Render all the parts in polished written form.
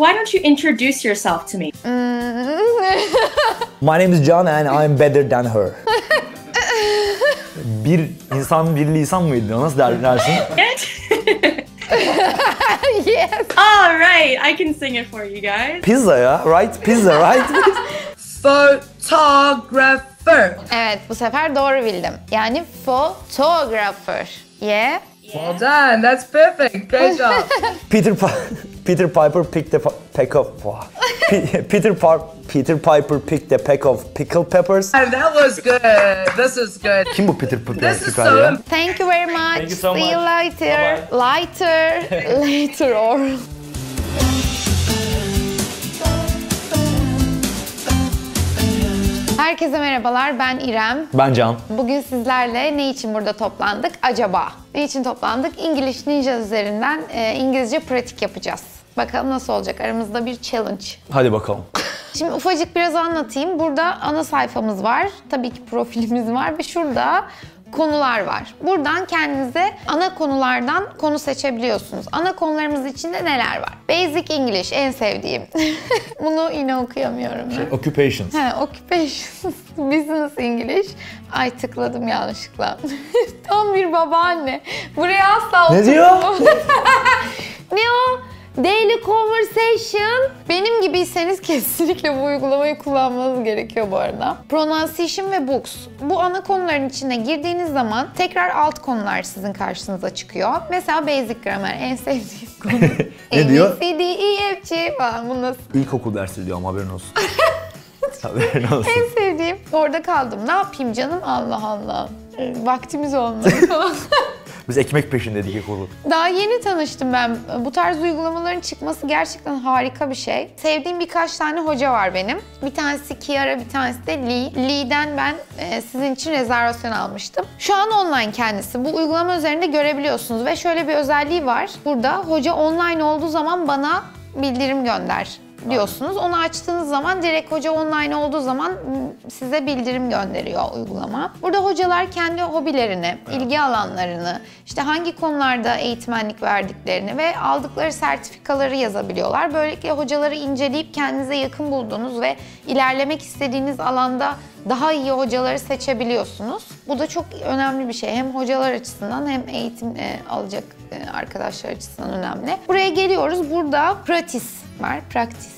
why don't you introduce yourself to me? My name is John and I'm better than her. Bir insan bir lisan mıydı? Nasıl dersin? Yes. All right, I can sing it for you guys. Pizza, yeah, right? Pizza, right? Photographer. Evet, bu sefer doğru bildim. Yani photographer. Yeah. Well done. That's perfect. Great job. Peter Piper picked a peck of Peter Piper picked a peck of pickled peppers. And that was good. This is good. Kim bu Peter Piper? This is so. Thank you very much. Thank you so much. See you later. Bye-bye. Later or. Herkese merhabalar, ben İrem. Ben Can. Bugün sizlerle ne için burada toplandık acaba? Ne için toplandık? English Ninjas üzerinden İngilizce pratik yapacağız. Bakalım nasıl olacak? Aramızda bir challenge. Hadi bakalım. Şimdi ufacık biraz anlatayım. Burada ana sayfamız var. Tabii ki profilimiz var ve şurada konular var. Buradan kendinize ana konulardan konu seçebiliyorsunuz. Ana konularımız içinde neler var? Basic English en sevdiğim. Bunu yine okuyamıyorum. Şey, occupations. Ha, occupations. Business English. Ay tıkladım yanlışlıkla. Tam bir babaanne. Buraya asla oturmam. Ne diyor? Ne o? Daily Conversation. Benim gibiyseniz kesinlikle bu uygulamayı kullanmanız gerekiyor bu arada. Pronunciation ve Books. Bu ana konuların içine girdiğiniz zaman tekrar alt konular sizin karşınıza çıkıyor. Mesela Basic Grammar en sevdiğim konu. Ne diyor? A, B, C, D, E, F, G falan. Bu nasıl? İlkokul dersi diyorum, haberin olsun. Haberin olsun. En sevdiğim. Orada kaldım. Ne yapayım canım? Allah Allah. Vaktimiz olmadı falan. Biz ekmek peşindeydik ekolu. Daha yeni tanıştım ben. Bu tarz uygulamaların çıkması gerçekten harika bir şey. Sevdiğim birkaç tane hoca var benim. Bir tanesi Kiara, bir tanesi de Lee. Lee'den ben sizin için rezervasyon almıştım. Şu an online kendisi. Bu uygulama üzerinde görebiliyorsunuz ve şöyle bir özelliği var. Burada hoca online olduğu zaman bana bildirim gönder diyorsunuz. Onu açtığınız zaman direkt hoca online olduğu zaman size bildirim gönderiyor uygulama. Burada hocalar kendi hobilerini, ilgi alanlarını, işte hangi konularda eğitmenlik verdiklerini ve aldıkları sertifikaları yazabiliyorlar. Böylelikle hocaları inceleyip kendinize yakın bulduğunuz ve ilerlemek istediğiniz alanda daha iyi hocaları seçebiliyorsunuz. Bu da çok önemli bir şey. Hem hocalar açısından hem eğitim alacak arkadaşlar açısından önemli. Buraya geliyoruz. Burada pratis var. Praktis.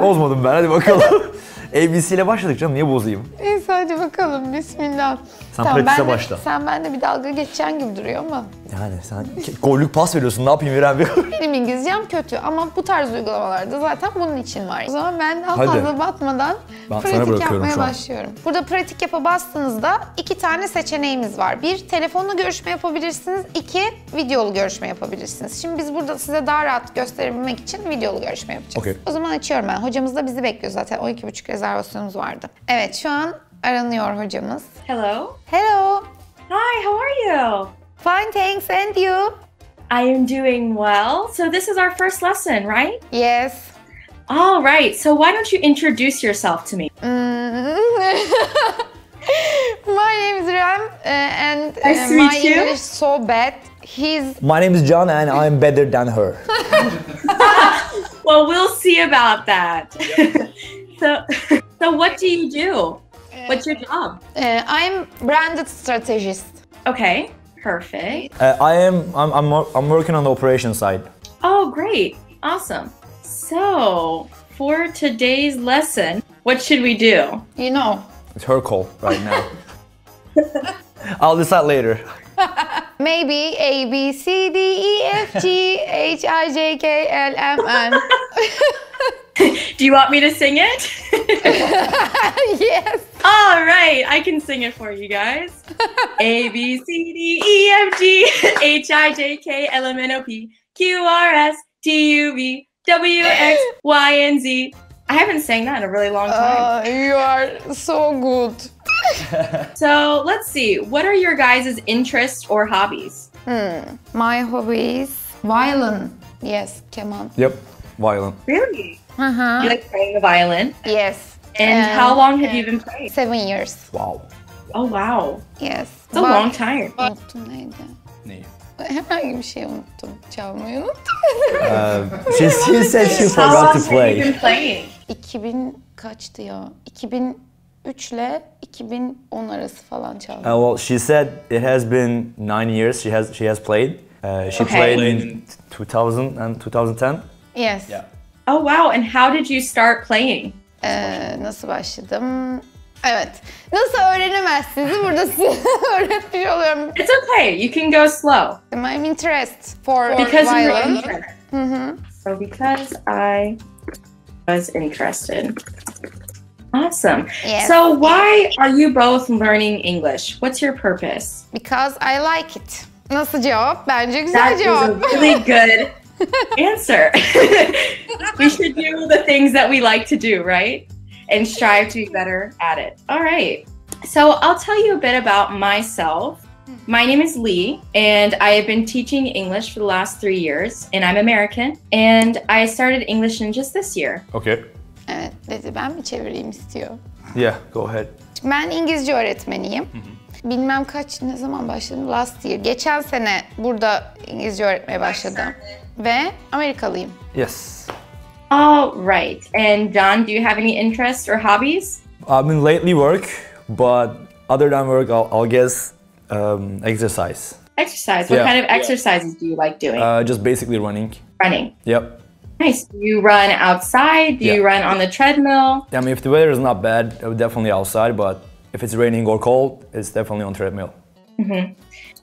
Bozmadım ben. Hadi bakalım. ABC ile başladık canım. Niye bozayım? Neyse hadi bakalım. Bismillah. Sen tamam, pratis'e başla. Sen bende bir dalga geçeceğin gibi duruyor ama. Yani sen gollük pas veriyorsun. Ne yapayım İrem? Benim İngilizcem kötü ama bu tarz uygulamalarda zaten bunun için var. O zaman ben daha fazla batmadan pratik yapmaya başlıyorum. Burada pratik yapa bastığınızda iki tane seçeneğimiz var. Bir, telefonla görüşme yapabilirsiniz. İki, videolu görüşme yapabilirsiniz. Şimdi biz burada size daha rahat gösterebilmek için videolu görüşme yapacağız. Okay. O zaman açıyorum ben. Hocamız da bizi bekliyor zaten. 12.30 rezervasyonumuz vardı. Evet şu an aranıyor hocamız. Hello. Hello. Hi, how are you? Fine, thanks. And you? I am doing well. So this is our first lesson, right? Yes. All right. So why don't you introduce yourself to me? My name is Ram and my English is so bad. My name is John and I'm better than her. Well, we'll see about that. So what do you do? What's your job? I'm branded strategist. Okay. Perfect. I'm working on the operation side. Oh, great. Awesome. So, for today's lesson, what should we do? You know. It's her call right now. I'll decide later. Maybe A, B, C, D, E, F, G, H, I, J, K, L, M, N. Do you want me to sing it? Yes. All right, I can sing it for you guys. A, B, C, D, E, F, G, H, I, J, K, L, M, N, O, P, Q, R, S, T, U, V, W, X, Y, and Z. I haven't sang that in a really long time. You are so good. So let's see, what are your guys' interests or hobbies? My hobbies, violin. Yes, keman. Yep, violin. Really? You like playing the violin? Yes. And how long have you been playing? 7 years. Wow. Oh wow. Yes. It's a long time. Herhangi bir şey unuttum. Çalmayı unuttum. She said she forgot to play. 2000 kaçtı ya? 2003 ile 2010 arası falan çaldım. Well, she said it has been 9 years she has played. She played in 2000 and 2010. Yes. Yeah. Oh wow, and how did you start playing? Nasıl başladım? Evet. Nasıl öğrenemezsiniz? Burada size öğretmiş oluyorum. It's okay. You can go slow. My interest for because violin. You were interested. Mm-hmm. So because I was interested. Awesome. Yes. So why are you both learning English? What's your purpose? Because I like it. Nasıl cevap? Bence güzel cevap. That is a really good answer. We should do the things that we like to do, right? And strive to be better at it. All right. So I'll tell you a bit about myself. My name is Lee, and I have been teaching English for the last 3 years, and I'm American, and I started English Ninjas this year. Okay. Evet, dedi ben mi çevireyim istiyor? Yeah, go ahead. Ben İngilizce öğretmeniyim. Bilmem kaç, ne zaman başladım? Last year. Geçen sene burada İngilizce öğretmeye başladım. Ve Amerikalıyım. Yes. All right. And Don, do you have any interests or hobbies? I mean, lately work, but other than work, I'll guess exercise. Exercise? What kind of exercises do you like doing? Just basically running. Running? Yep. Nice. Do you run outside? Do you run on the treadmill? I mean, if the weather is not bad, definitely outside, but if it's raining or cold, it's definitely on treadmill. Mm-hmm.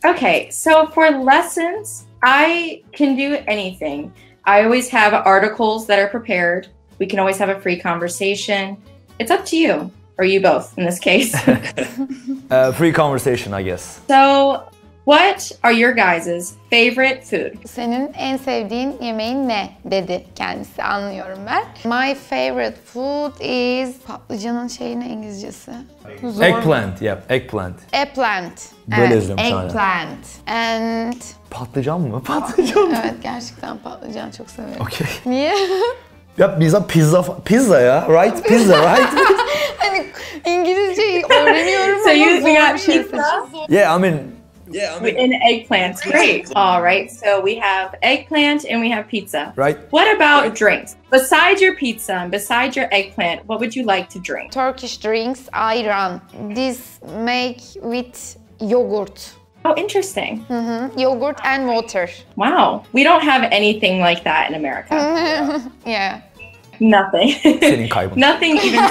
Okay, so for lessons, I can do anything. I always have articles that are prepared. We can always have a free conversation. It's up to you, or you both in this case. Free conversation, I guess. So, what are your guys' favorite food? Senin en sevdiğin yemeğin ne? Dedi kendisi, anlıyorum ben. My favorite food is... Patlıcanın şeyine İngilizcesi. Zor. Eggplant, yep, eggplant. Eggplant. Böyle yazıyorum sana. Eggplant. And... Patlıcan mı? Patlıcan mı? Evet, gerçekten patlıcan çok severim. Okay. Niye? Ya pizza ya, right? Pizza, right? Hani İngilizceyi öğreniyorum so ama zor bir şey seçiyorum. Yeah, I mean... Yeah, I mean, in eggplant. Great. All right. So we have eggplant and we have pizza. Right. What about drinks? Besides your pizza and besides your eggplant, what would you like to drink? Turkish drinks, ayran. This make with yogurt. Oh, interesting. Mm-hmm. Yogurt and water. Wow. We don't have anything like that in America. Yeah. Nothing. Nothing even.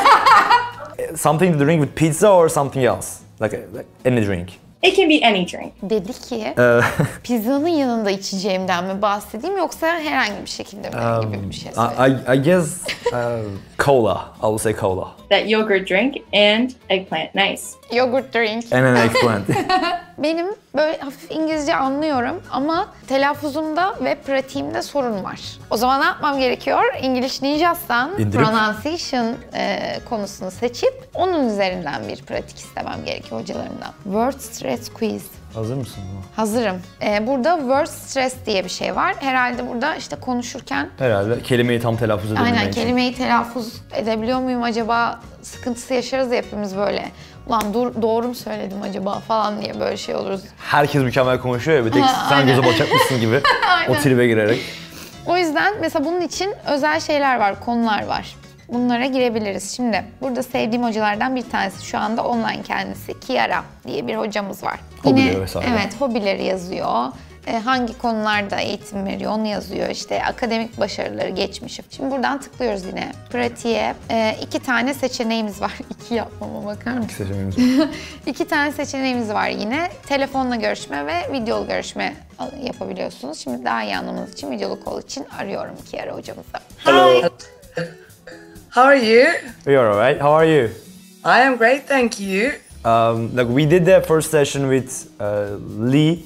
Something to drink with pizza or something else? Like any drink. It can be any drink. Dedi ki, pizzanın yanında içeceğimden mi bahsedeyim yoksa herhangi bir şekilde mi gibi bir şey söyleyeyim. I guess cola. I will say cola. That yogurt drink and eggplant. Nice. Yogurt drink. And an eggplant. Benim böyle hafif İngilizce anlıyorum ama telaffuzumda ve pratiğimde sorun var. O zaman ne yapmam gerekiyor? English Ninjas'tan pronunciation konusunu seçip onun üzerinden bir pratik istemem gerekiyor hocalarımdan. Word stress quiz. Hazır mısın? Hazırım. Burada word stress diye bir şey var. Herhalde burada işte konuşurken... Herhalde kelimeyi tam telaffuz edebilmek için. Aynen, kelimeyi telaffuz edebiliyor muyum acaba? Sıkıntısı yaşarız ya hepimiz böyle. Ulan doğru mu söyledim acaba falan diye böyle şey oluruz. Herkes mükemmel konuşuyor ya, bir tek sen göze bakacakmışsın gibi o tribe girerek. O yüzden mesela bunun için özel şeyler var, konular var. Bunlara girebiliriz. Şimdi burada sevdiğim hocalardan bir tanesi şu anda online kendisi Kiara diye bir hocamız var. Hobileri vesaire. Evet, hobileri yazıyor. Hangi konularda eğitim veriyor onu yazıyor. İşte akademik başarıları, geçmişi. Şimdi buradan tıklıyoruz yine. Pratiğe. 2 tane seçeneğimiz var. 2 yapmama bakar mısın? 2 seçeneğimiz var. 2 tane seçeneğimiz var yine. Telefonla görüşme ve videolu görüşme yapabiliyorsunuz. Şimdi daha iyi anlamanız için videolu call için arıyorum Kiara hocamızı. Hi. How are you? We are alright. How are you? I am great, thank you. Like we did the first session with Lee.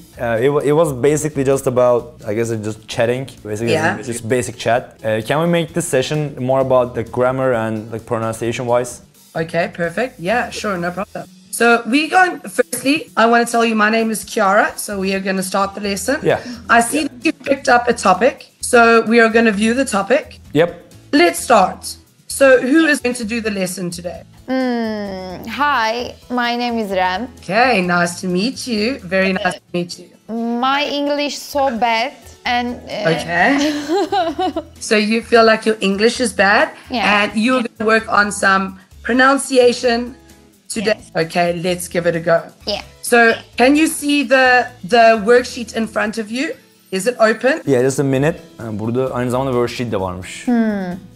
It was basically just about, I guess, just chatting. Basically, just basic chat. Can we make this session more about the grammar and like pronunciation-wise? Okay, perfect. Yeah, sure, no problem. So we going. Firstly, I want to tell you my name is Kiara. So we are going to start the lesson. Yeah. I see that you've picked up a topic. So we are going to view the topic. Yep. Let's start. So who is going to do the lesson today? Hi, my name is Ram. Okay, nice to meet you. Very nice to meet you. My English so bad and... Okay. So you feel like your English is bad, yeah, and you're going to work on some pronunciation today. Yes. Okay, let's give it a go. Yeah. So can you see the worksheet in front of you? Is it open? Yeah, just a minute. Burada aynı zamanda worksheet de varmış.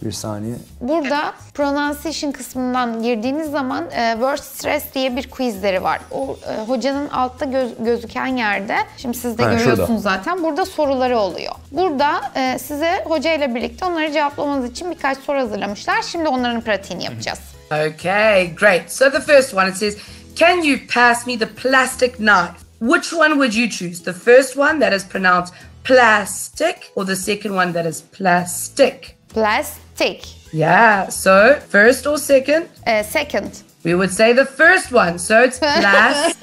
Bir saniye. Burada pronunciation kısmından girdiğiniz zaman word stress diye bir quizleri var. O hocanın altta gözüken yerde, şimdi siz de görüyorsunuz şurada. Zaten burada soruları oluyor. Burada size hocayla birlikte onları cevaplamanız için birkaç soru hazırlamışlar. Şimdi onların pratiğini yapacağız. Okay, great. So the first one, it says, can you pass me the plastic knife? Which one would you choose? The first one that is pronounced plastic or the second one that is plastic? Plastic. Yeah, so first or second? Second. We would say the first one, so it's plastic.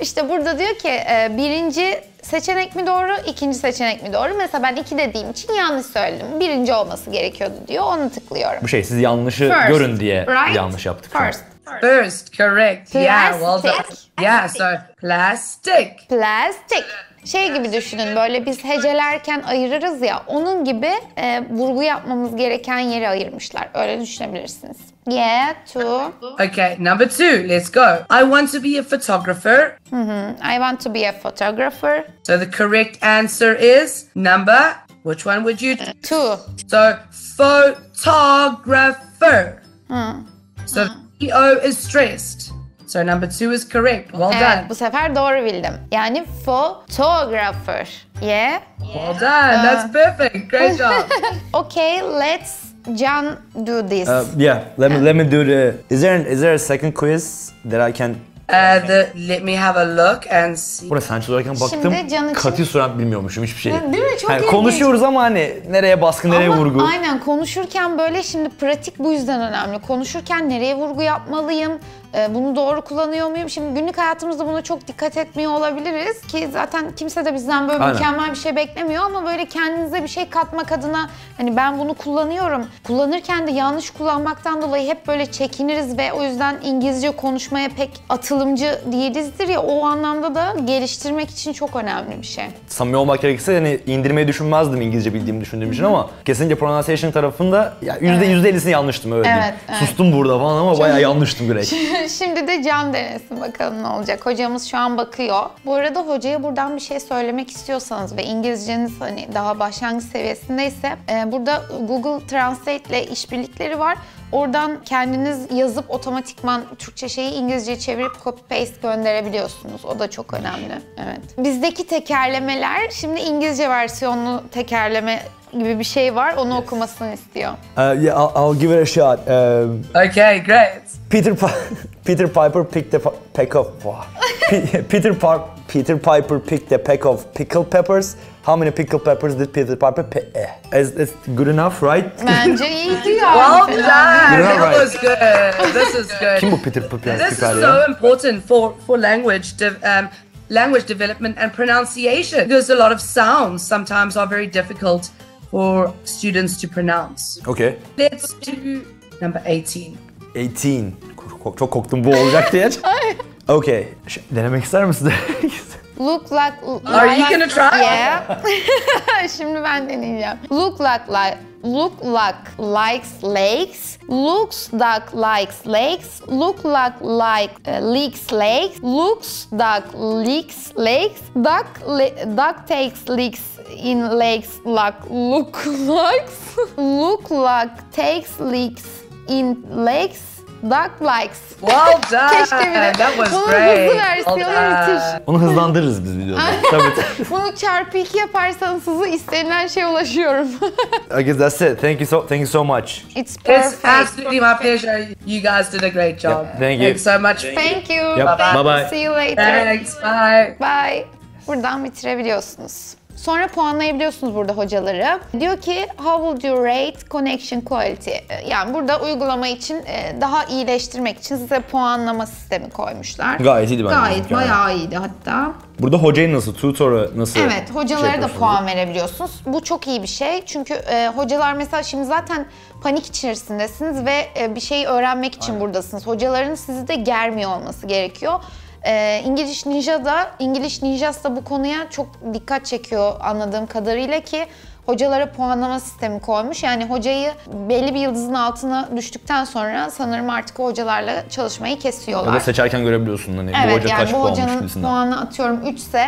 İşte burada diyor ki birinci seçenek mi doğru, ikinci seçenek mi doğru? Mesela ben iki dediğim için yanlış söyledim. Birinci olması gerekiyordu diyor, onu tıklıyorum. Bu şey siz yanlışı first, görün diye right? Yanlış yaptık. First. First, correct. Plastic. Yeah, well done. Yeah, so plastic. Plastic. Şey gibi düşünün, böyle biz hecelerken ayırırız ya, onun gibi vurgu yapmamız gereken yeri ayırmışlar. Öyle düşünebilirsiniz. Yeah, two. Okay, number two, let's go. I want to be a photographer. I want to be a photographer. So the correct answer is number, which one would you? Two. So photographer. So O is stressed. So number two is correct. Well done. Evet, bu sefer doğru bildim. Yani photographer. Yeah. Well done. That's perfect. Great job. Okay, let's John do this. Yeah. Let me do the. Is there a second quiz that I can? Let me have a look and see. Burası sanatçı olarak baktım, katil surat bilmiyormuşum hiçbir şey. Değil mi? Çok yani konuşuyoruz ama hani nereye baskı, nereye vurgu? Aynen, konuşurken böyle şimdi pratik bu yüzden önemli. Konuşurken nereye vurgu yapmalıyım, bunu doğru kullanıyor muyum? Şimdi günlük hayatımızda buna çok dikkat etmiyor olabiliriz ki zaten kimse de bizden böyle mükemmel bir şey beklemiyor ama böyle kendinize bir şey katmak adına hani ben bunu kullanıyorum. Kullanırken de yanlış kullanmaktan dolayı hep böyle çekiniriz ve o yüzden İngilizce konuşmaya pek atılımcı değilizdir ya, o anlamda da geliştirmek için çok önemli bir şey. Samimi olmak gerekirse yani indirmeyi düşünmezdim İngilizce bildiğimi düşündüğüm için ama kesinlikle pronunciation tarafında ya %50'sini yanlıştım öyle diyeyim. Evet. Sustum burada falan ama bayağı yanlıştım direkt. Şimdi de Can denesin bakalım ne olacak. Hocamız şu an bakıyor. Bu arada hocaya buradan bir şey söylemek istiyorsanız ve İngilizceniz hani daha başlangıç seviyesindeyse burada Google Translate ile işbirlikleri var. Oradan kendiniz yazıp otomatikman Türkçe şeyi İngilizceye çevirip copy paste gönderebiliyorsunuz. O da çok önemli. Evet. Bizdeki tekerlemeler şimdi İngilizce versiyonlu tekerleme gibi bir şey var. Onu okumasını istiyor. Yeah, I'll give it a shot. Okay, great. Peter Piper picked a peck of Peter Piper picked a peck of pickle peppers. How many pickle peppers did Peter Piper pick? Is good enough, right? Bence iyiydi ya. Well done. That was good. This is good. Kim bu Peter Piper? This is so important for language language development and pronunciation. Because a lot of sounds sometimes are very difficult for students to pronounce. Okay. Let's do number 18. 18. Çok korktum bu olacak diye. Okay. Denemek ister misiniz? Are you gonna try? Yeah. Şimdi ben deneyeceğim. Duck likes. Well done. Keşke bir de bunun hızlı versiyonu müthiş. Onu hızlandırırız biz videoda. Tabii. Bunu çarpı 2 yaparsanız hızı istenilen şeye ulaşıyorum. I guess that's it. Thank you so much. It's perfect. It's absolutely my pleasure. You guys did a great job. Yeah, thank you. Thanks so much. Thank you. Bye bye. See you later. Thanks. Bye. Bye. Buradan bitirebiliyorsunuz. Sonra puanlayabiliyorsunuz burada hocaları. Diyor ki how would you rate connection quality? Yani burada uygulama için daha iyileştirmek için size puanlama sistemi koymuşlar. Gayet iyiydi bence. Gayet bayağı iyiydi hatta. Burada hocayı nasıl, tutora nasıl? Evet, hocalara da puan verebiliyorsunuz. Bu çok iyi bir şey çünkü hocalar mesela şimdi zaten panik içerisindesiniz ve bir şeyi öğrenmek için buradasınız. Hocaların sizi de germiyor olması gerekiyor. English Ninjas da bu konuya çok dikkat çekiyor anladığım kadarıyla ki hocalara puanlama sistemi koymuş. Yani hocayı belli bir yıldızın altına düştükten sonra sanırım artık hocalarla çalışmayı kesiyorlar. Ya da seçerken görebiliyorsun hani evet, bu hoca yani kaç puan almış gibisinden. Evet yani bu hocanın puanı atıyorum 3 ise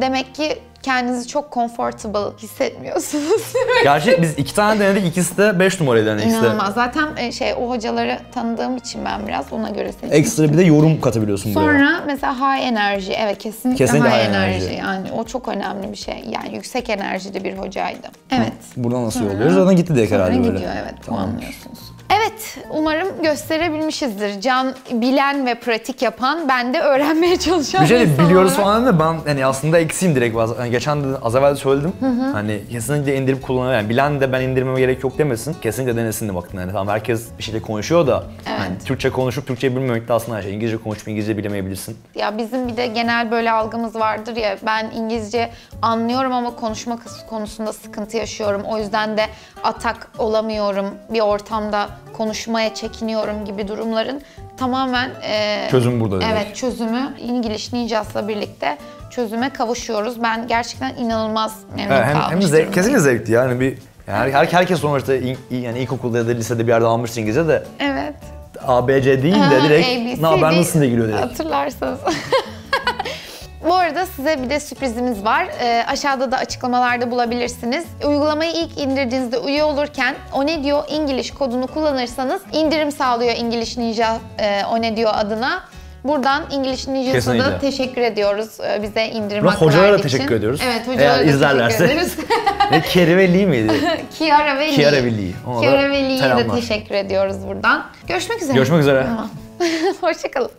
demek ki kendinizi çok comfortable hissetmiyorsunuz. Gerçi biz 2 tane denedik, ikisi de 5 numaraydı. Yani İnanılmaz. Zaten o hocaları tanıdığım için ben biraz ona göre seçtim. Ekstra bir de yorum katabiliyorsun buraya. Sonra mesela high enerji, evet kesinlikle high enerji. Yani o çok önemli bir şey. Yani yüksek enerjili bir hocaydı. Evet. Buradan nasıl yolluyoruz? Oradan gitti diye herhalde böyle. Gidiyor evet, puanlıyorsunuz. Evet, umarım gösterebilmişizdir. Can bilen ve pratik yapan, ben de öğrenmeye çalışan insanlar. Bir şey biliyoruz falan da ben yani aslında eksiğim direkt bazen. Yani geçen de az evvel söyledim. Hani kesinlikle indirip kullanabilir. Yani bilen de ben indirmeme gerek yok demesin. Kesinlikle denesin de baktın. Yani tamam herkes bir şeyle konuşuyor da evet. Yani Türkçe konuşup Türkçe bilmemek de aslında her şey. İngilizce konuşup İngilizce bilemeyebilirsin. Ya bizim bir de genel böyle algımız vardır ya. Ben İngilizce anlıyorum ama konuşma konusunda sıkıntı yaşıyorum. O yüzden de atak olamıyorum bir ortamda. Konuşmaya çekiniyorum gibi durumların tamamen çözüm burada. Evet, demek. Çözümü English Ninjas'la birlikte çözüme kavuşuyoruz. Ben gerçekten inanılmaz memnun kalmıştım. Hem kesinlikle zevkti yani bir yani herkes sonuçta yani ilkokulda ya da lisede bir yerde almıştı İngilizce de. Evet. ABC değil de direkt ne haber nasıl diye giriyor direkt. Hatırlarsanız. Bu arada size bir de sürprizimiz var. Aşağıda da açıklamalarda bulabilirsiniz. Uygulamayı ilk indirdiğinizde üye olurken O Ne Diyor English kodunu kullanırsanız indirim sağlıyor English Ninja O Ne Diyor adına. Buradan English Ninja's'a da teşekkür ediyoruz bize indirim hakkı verdiği için. Hocalara da teşekkür ediyoruz. Evet, hocalara izlerlerse. Kiara ve Lee miydi? Kiara ve Lee. Kiara ve Lee'ye de teşekkür ediyoruz buradan. Görüşmek üzere. Görüşmek üzere. Tamam. Hoşçakalın.